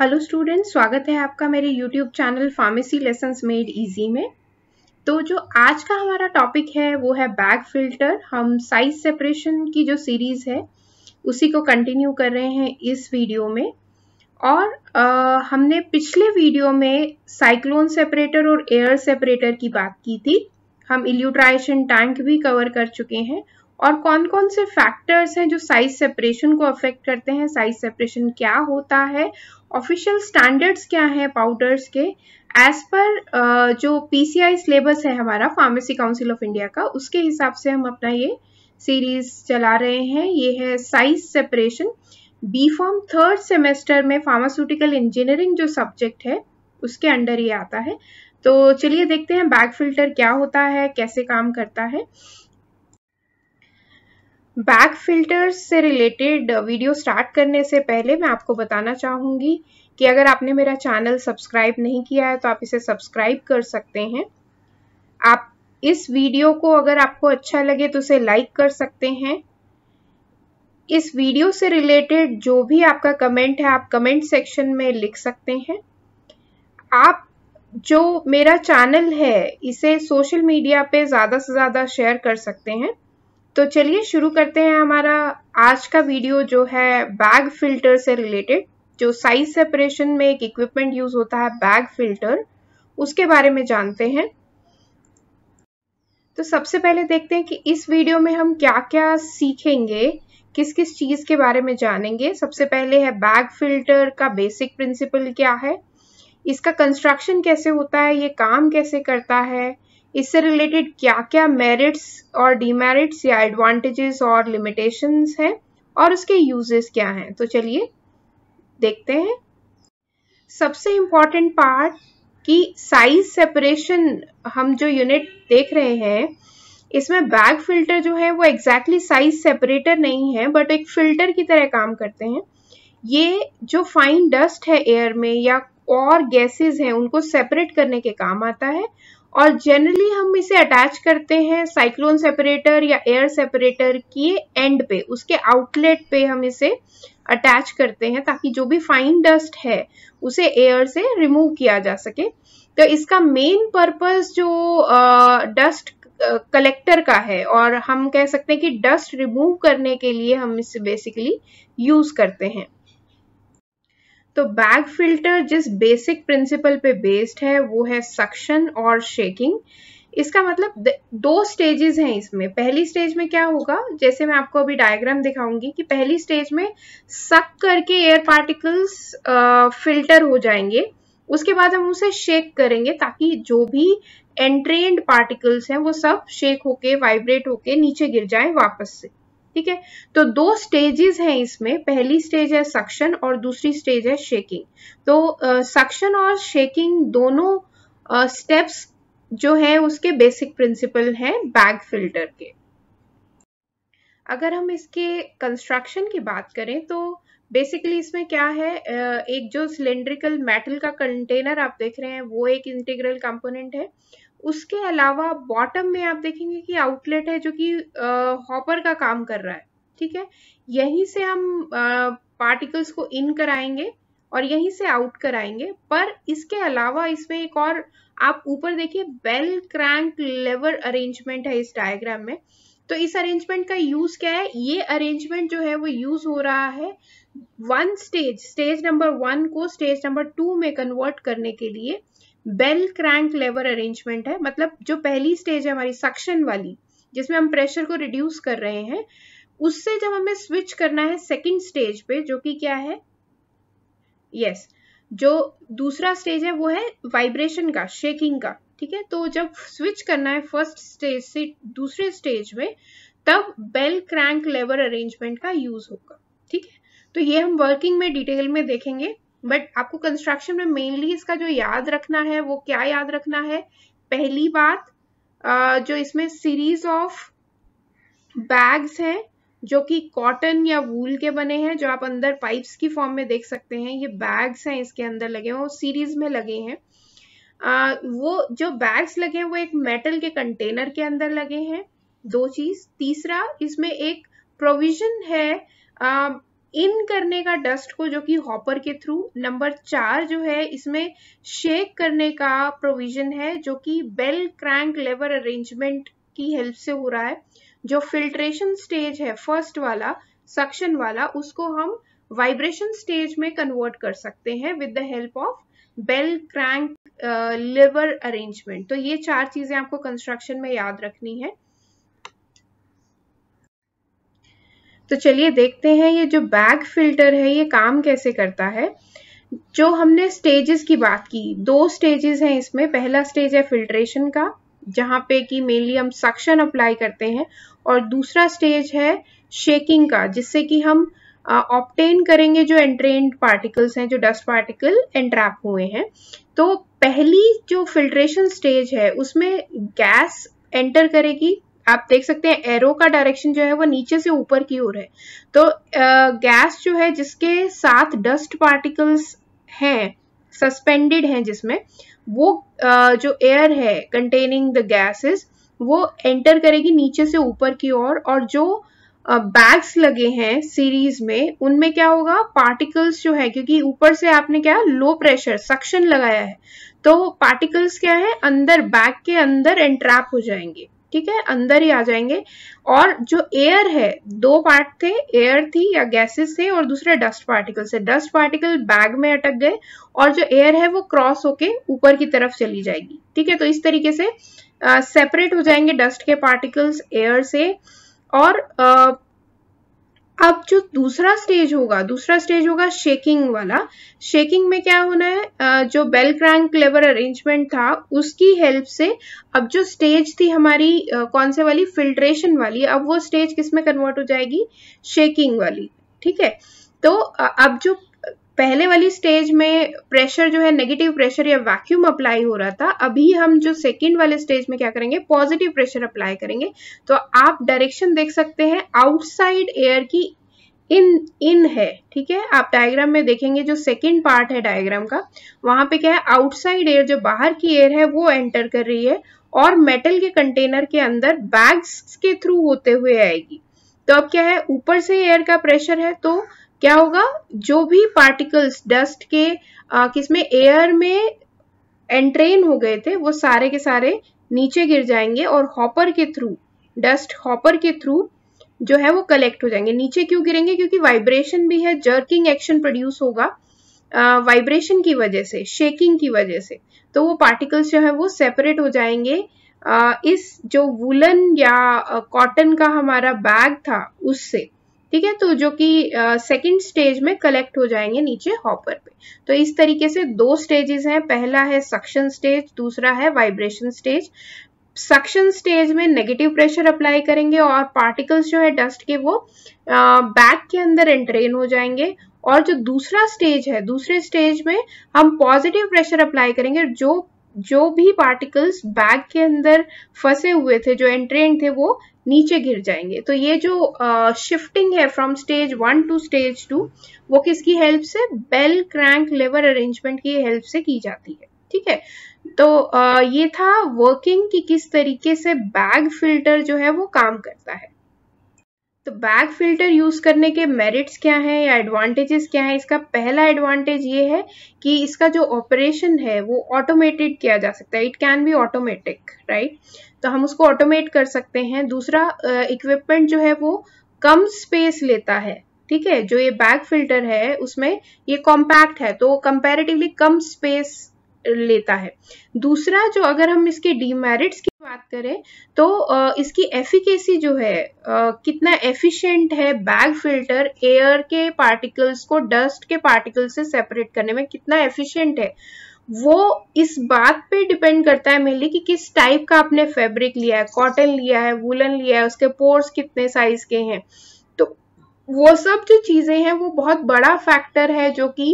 Hello students, स्वागत है आपका मेरे YouTube channel pharmacy lessons made easy में। तो जो आज का हमारा टॉपिक है वो है बैग फिल्टर। हम साइज सेपरेशन की जो सीरीज़ है उसी को कंटिन्यू कर रहे हैं इस वीडियो में। और हमने पिछले वीडियो में साइक्लोन सेपरेटर और एयर सेपरेटर की बात की थी। हम इल्यूट्राइशन टैंक भी कवर कर चुके हैं और कौन कौन से फैक्टर्स हैं जो साइज सेपरेशन को अफेक्ट करते हैं, साइज सेपरेशन क्या होता है, ऑफिशियल स्टैंडर्ड्स क्या हैं पाउडर्स के एज पर जो पीसीआई सिलेबस है हमारा फार्मेसी काउंसिल ऑफ इंडिया का, उसके हिसाब से हम अपना ये सीरीज चला रहे हैं। ये है size separation. B pharm third semester में फार्मास्यूटिकल इंजीनियरिंग जो सब्जेक्ट है उसके अंडर ये आता है। तो चलिए देखते हैं बैग फिल्टर क्या होता है, कैसे काम करता है। बैग फिल्टर्स से रिलेटेड वीडियो स्टार्ट करने से पहले मैं आपको बताना चाहूँगी कि अगर आपने मेरा चैनल सब्सक्राइब नहीं किया है तो आप इसे सब्सक्राइब कर सकते हैं। आप इस वीडियो को अगर आपको अच्छा लगे तो उसे लाइक कर सकते हैं। इस वीडियो से रिलेटेड जो भी आपका कमेंट है आप कमेंट सेक्शन में लिख सकते हैं। आप जो मेरा चैनल है इसे सोशल मीडिया पे ज़्यादा से ज़्यादा शेयर कर सकते हैं। तो चलिए शुरू करते हैं हमारा आज का वीडियो जो है बैग फिल्टर से रिलेटेड। जो साइज सेपरेशन में एक इक्विपमेंट यूज होता है बैग फिल्टर, उसके बारे में जानते हैं। तो सबसे पहले देखते हैं कि इस वीडियो में हम क्या क्या सीखेंगे, किस किस चीज़ के बारे में जानेंगे। सबसे पहले है बैग फिल्टर का बेसिक प्रिंसिपल क्या है, इसका कंस्ट्रक्शन कैसे होता है, ये काम कैसे करता है, इससे रिलेटेड क्या क्या मेरिट्स और डीमेरिट्स या एडवांटेजेस और लिमिटेशंस हैं और उसके यूजेस क्या हैं। तो चलिए देखते हैं। सबसे इम्पॉर्टेंट पार्ट कि साइज सेपरेशन हम जो यूनिट देख रहे हैं इसमें बैग फिल्टर जो है वो एग्जैक्टली साइज सेपरेटर नहीं है बट एक फिल्टर की तरह काम करते हैं। ये जो फाइन डस्ट है एयर में या और गैसेस हैं उनको सेपरेट करने के काम आता है और जनरली हम इसे अटैच करते हैं साइक्लोन सेपरेटर या एयर सेपरेटर की एंड पे, उसके आउटलेट पे हम इसे अटैच करते हैं ताकि जो भी फाइन डस्ट है उसे एयर से रिमूव किया जा सके। तो इसका मेन पर्पस जो डस्ट कलेक्टर का है और हम कह सकते हैं कि डस्ट रिमूव करने के लिए हम इसे बेसिकली यूज करते हैं। तो बैग फिल्टर जिस बेसिक प्रिंसिपल पे बेस्ड है वो है सक्शन और शेकिंग। इसका मतलब दो स्टेजेस हैं इसमें। पहली स्टेज में क्या होगा, जैसे मैं आपको अभी डायग्राम दिखाऊंगी कि पहली स्टेज में सक करके एयर पार्टिकल्स फिल्टर हो जाएंगे, उसके बाद हम उसे शेक करेंगे ताकि जो भी एंट्रेंड पार्टिकल्स हैं वो सब शेक होके वाइब्रेट होके नीचे गिर जाए वापस से। ठीक है, तो दो स्टेजेस हैं इसमें। पहली स्टेज है सक्शन और दूसरी स्टेज है शेकिंग। तो सक्शन और शेकिंग दोनों स्टेप्स जो है उसके बेसिक प्रिंसिपल हैं बैग फिल्टर के। अगर हम इसके कंस्ट्रक्शन की बात करें तो बेसिकली इसमें क्या है, एक जो सिलेंड्रिकल मेटल का कंटेनर आप देख रहे हैं वो एक इंटीग्रल कंपोनेंट है। उसके अलावा बॉटम में आप देखेंगे कि आउटलेट है जो कि हॉपर का काम कर रहा है। ठीक है, यहीं से हम पार्टिकल्स को इन कराएंगे और यहीं से आउट कराएंगे। पर इसके अलावा इसमें एक और आप ऊपर देखिए बेल क्रैंक लेवर अरेंजमेंट है इस डायग्राम में। तो इस अरेंजमेंट का यूज क्या है, ये अरेंजमेंट जो है वो यूज हो रहा है स्टेज नंबर 1 को स्टेज नंबर 2 में कन्वर्ट करने के लिए। बेल क्रैंक लेवर अरेंजमेंट है, मतलब जो पहली स्टेज है हमारी सक्शन वाली जिसमें हम प्रेशर को रिड्यूस कर रहे हैं, उससे जब हमें स्विच करना है सेकंड स्टेज पे जो कि क्या है, जो दूसरा स्टेज है वो है वाइब्रेशन का, शेकिंग का। ठीक है, तो जब स्विच करना है फर्स्ट स्टेज से दूसरे स्टेज में तब बेल क्रैंक लेवर अरेंजमेंट का यूज होगा। ठीक है, तो ये हम वर्किंग में डिटेल में देखेंगे बट आपको कंस्ट्रक्शन में मेनली इसका जो याद रखना है वो क्या याद रखना है। पहली बात जो इसमें सीरीज ऑफ बैग्स हैं जो कि कॉटन या वूल के बने हैं, जो आप अंदर पाइप्स की फॉर्म में देख सकते हैं, ये बैग्स हैं इसके अंदर लगे हैं, वो सीरीज में लगे हैं। वो जो बैग्स लगे हैं वो एक मेटल के कंटेनर के अंदर लगे हैं, दो चीज। तीसरा इसमें एक प्रोविजन है इन करने का डस्ट को जो कि हॉपर के थ्रू। नंबर 4 जो है इसमें शेक करने का प्रोविजन है जो कि बेल क्रैंक लेवर अरेंजमेंट की हेल्प से हो रहा है। जो फिल्ट्रेशन स्टेज है फर्स्ट वाला सक्शन वाला उसको हम वाइब्रेशन स्टेज में कन्वर्ट कर सकते हैं with the help of bell crank lever arrangement. तो ये 4 चीजें आपको कंस्ट्रक्शन में याद रखनी है। तो चलिए देखते हैं ये जो बैग फिल्टर है ये काम कैसे करता है। जो हमने स्टेजेस की बात की, 2 स्टेजेस हैं इसमें। पहला स्टेज है फिल्ट्रेशन का जहां पे कि मेनली हम सक्शन अप्लाई करते हैं, और दूसरा स्टेज है शेकिंग का जिससे कि हम ऑब्टेन करेंगे जो एंट्रेंड पार्टिकल्स हैं, जो डस्ट पार्टिकल एंट्रैप हुए हैं। तो पहली जो फिल्ट्रेशन स्टेज है उसमें गैस एंटर करेगी। आप देख सकते हैं एरो का डायरेक्शन जो है वो नीचे से ऊपर की ओर है। तो गैस जो है जिसके साथ डस्ट पार्टिकल्स हैं सस्पेंडेड हैं जिसमें, वो जो एयर है कंटेनिंग द गैसेस वो एंटर करेगी नीचे से ऊपर की ओर, और जो बैग्स लगे हैं सीरीज में उनमें क्या होगा पार्टिकल्स जो है, क्योंकि ऊपर से आपने क्या लो प्रेशर सक्शन लगाया है तो पार्टिकल्स क्या है अंदर बैग के अंदर एंट्रैप हो जाएंगे, ठीक है, अंदर ही आ जाएंगे। और जो एयर है 2 पार्ट थे, एयर थी या गैसेस थे और दूसरे डस्ट पार्टिकल से। डस्ट पार्टिकल बैग में अटक गए और जो एयर है वो क्रॉस होके ऊपर की तरफ चली जाएगी, ठीक है। तो इस तरीके से सेपरेट हो जाएंगे डस्ट के पार्टिकल्स एयर से। और अब जो दूसरा स्टेज होगा शेकिंग वाला। शेकिंग में क्या होना है, जो बेल क्रैंक लेवर अरेंजमेंट था उसकी हेल्प से अब जो स्टेज थी हमारी कौन से वाली फिल्ट्रेशन वाली, अब वो स्टेज किस में कन्वर्ट हो जाएगी शेकिंग वाली, ठीक है। तो अब जो पहले वाली स्टेज में प्रेशर जो है नेगेटिव प्रेशर या वैक्यूम अप्लाई हो रहा था, अभी हम जो सेकेंड वाले स्टेज में क्या करेंगे पॉजिटिव प्रेशर अप्लाई करेंगे। तो आप डायरेक्शन देख सकते हैं आउटसाइड एयर की इन है, ठीक है। आप डायग्राम में देखेंगे जो सेकेंड पार्ट है डायग्राम का वहां पे क्या है आउटसाइड एयर जो बाहर की एयर है वो एंटर कर रही है और मेटल के कंटेनर के अंदर बैग्स के थ्रू होते हुए आएगी। तो अब क्या है ऊपर से एयर का प्रेशर है तो क्या होगा जो भी पार्टिकल्स डस्ट के किसमें एयर में एंट्रेन हो गए थे वो सारे के सारे नीचे गिर जाएंगे और हॉपर के थ्रू डस्ट हॉपर के थ्रू जो है वो कलेक्ट हो जाएंगे। नीचे क्यों गिरेंगे क्योंकि वाइब्रेशन भी है, जर्किंग एक्शन प्रोड्यूस होगा वाइब्रेशन की वजह से शेकिंग की वजह से। तो वो पार्टिकल्स जो है वो सेपरेट हो जाएंगे। इस जो वुलन या कॉटन का हमारा बैग था उससे, ठीक है, तो जो कि सेकेंड स्टेज में कलेक्ट हो जाएंगे नीचे हॉपर पे। तो इस तरीके से 2 स्टेजेस हैं, पहला है सक्शन स्टेज, दूसरा है वाइब्रेशन स्टेज। सक्शन स्टेज में नेगेटिव प्रेशर अप्लाई करेंगे और पार्टिकल्स जो है डस्ट के वो बैग के अंदर एंट्रेन हो जाएंगे। और जो दूसरा स्टेज है दूसरे स्टेज में हम पॉजिटिव प्रेशर अप्लाई करेंगे, जो भी पार्टिकल्स बैग के अंदर फंसे हुए थे जो एंट्रेन थे वो नीचे गिर जाएंगे। तो ये जो शिफ्टिंग है फ्रॉम स्टेज 1 to स्टेज 2 वो किसकी हेल्प से बेल क्रैंक लेवर अरेंजमेंट की हेल्प से की जाती है, ठीक है। तो ये था वर्किंग कि किस तरीके से बैग फिल्टर जो है वो काम करता है। तो बैग फिल्टर यूज करने के मेरिट्स क्या हैं या एडवांटेजेस क्या हैं। इसका पहला एडवांटेज ये है कि इसका जो ऑपरेशन है वो ऑटोमेटेड किया जा सकता है, it can be automatic, right, तो हम उसको ऑटोमेट कर सकते हैं। दूसरा इक्विपमेंट जो है वो कम स्पेस लेता है, ठीक है, जो ये बैग फिल्टर है उसमें ये कॉम्पैक्ट है तो कंपैरेटिवली कम स्पेस लेता है। दूसरा जो अगर हम इसके डीमेरिट्स की बात करें तो इसकी एफिकेसी जो है कितना एफिशिएंट है बैग फिल्टर एयर के पार्टिकल्स को डस्ट के पार्टिकल्स से सेपरेट करने में कितना एफिशिएंट है वो इस बात पे डिपेंड करता है मेनली कि किस टाइप का आपने फैब्रिक लिया है, कॉटन लिया है, वुलन लिया है, उसके पोर्स कितने साइज के हैं। तो वो सब जो चीजें हैं वो बहुत बड़ा फैक्टर है जो कि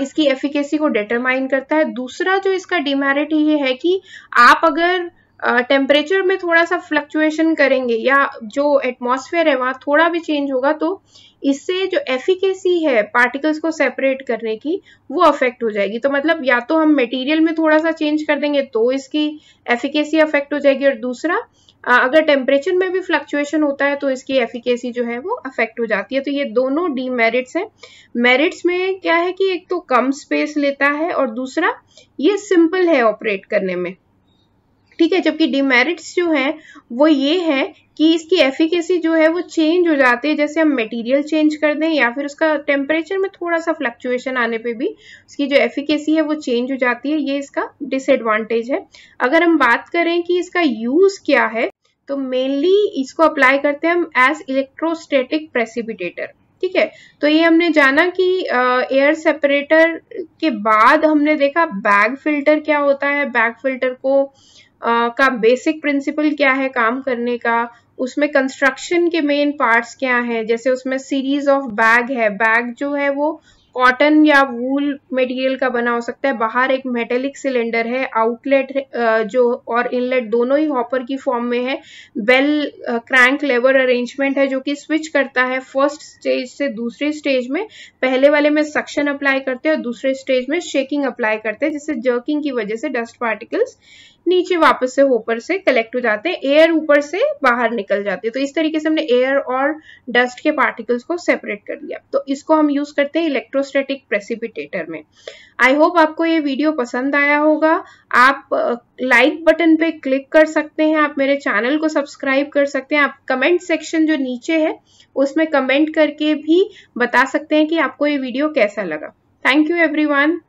इसकी एफिकेसी को डिटरमाइन करता है। दूसरा जो इसका डिमेरिट ये है कि आप अगर टेम्परेचर में थोड़ा सा फ्लक्चुएशन करेंगे या जो एटमॉस्फेयर है वहाँ थोड़ा भी चेंज होगा तो इससे जो एफिकेसी है पार्टिकल्स को सेपरेट करने की वो अफेक्ट हो जाएगी। तो मतलब या तो हम मटेरियल में थोड़ा सा चेंज कर देंगे तो इसकी एफिकेसी अफेक्ट हो जाएगी, और दूसरा अगर टेम्परेचर में भी फ्लक्चुएशन होता है तो इसकी एफिकेसी जो है वो अफेक्ट हो जाती है। तो ये दोनों डीमेरिट्स हैं। मेरिट्स में क्या है कि एक तो कम स्पेस लेता है और दूसरा ये सिंपल है ऑपरेट करने में, ठीक है। जबकि डिमेरिट्स जो है वो ये है कि इसकी एफिकेसी जो है वो चेंज हो जाती है, जैसे हम मटेरियल चेंज कर दें या फिर उसका टेम्परेचर में थोड़ा सा फ्लक्चुएशन आने पे भी उसकी जो एफिकेसी है वो चेंज हो जाती है। ये इसका डिसएडवांटेज है। अगर हम बात करें कि इसका यूज क्या है, तो मेनली इसको अप्लाई करते हैं हम एज इलेक्ट्रोस्टेटिक प्रेसिपिटेटर, ठीक है। तो ये हमने जाना कि एयर सेपरेटर के बाद हमने देखा बैग फिल्टर क्या होता है, बैग फिल्टर को का बेसिक प्रिंसिपल क्या है काम करने का, उसमें कंस्ट्रक्शन के मेन पार्ट्स क्या हैं, जैसे उसमें सीरीज ऑफ बैग है। बैग जो है वो कॉटन या वूल मटेरियल का बना हो सकता है, बाहर एक मेटेलिक सिलेंडर है, आउटलेट जो और इनलेट दोनों ही हॉपर की फॉर्म में है, बेल क्रैंक लेवर अरेंजमेंट है जो कि स्विच करता है फर्स्ट स्टेज से दूसरे स्टेज में। पहले वाले में सक्शन अप्लाई करते हैं और दूसरे स्टेज में शेकिंग अप्लाई करते हैं, जिससे जर्किंग की वजह से डस्ट पार्टिकल्स नीचे वापस से होपर से कलेक्ट हो जाते हैं, एयर ऊपर से बाहर निकल जाते हैं। तो इस तरीके से हमने एयर और डस्ट के पार्टिकल्स को सेपरेट कर लिया। तो इसको हम यूज करते हैं इलेक्ट्रोस्टैटिक प्रेसिपिटेटर में। आई होप आपको ये वीडियो पसंद आया होगा। आप लाइक बटन पे क्लिक कर सकते हैं, आप मेरे चैनल को सब्सक्राइब कर सकते हैं, आप कमेंट सेक्शन जो नीचे है उसमें कमेंट करके भी बता सकते हैं कि आपको ये वीडियो कैसा लगा। Thank you everyone.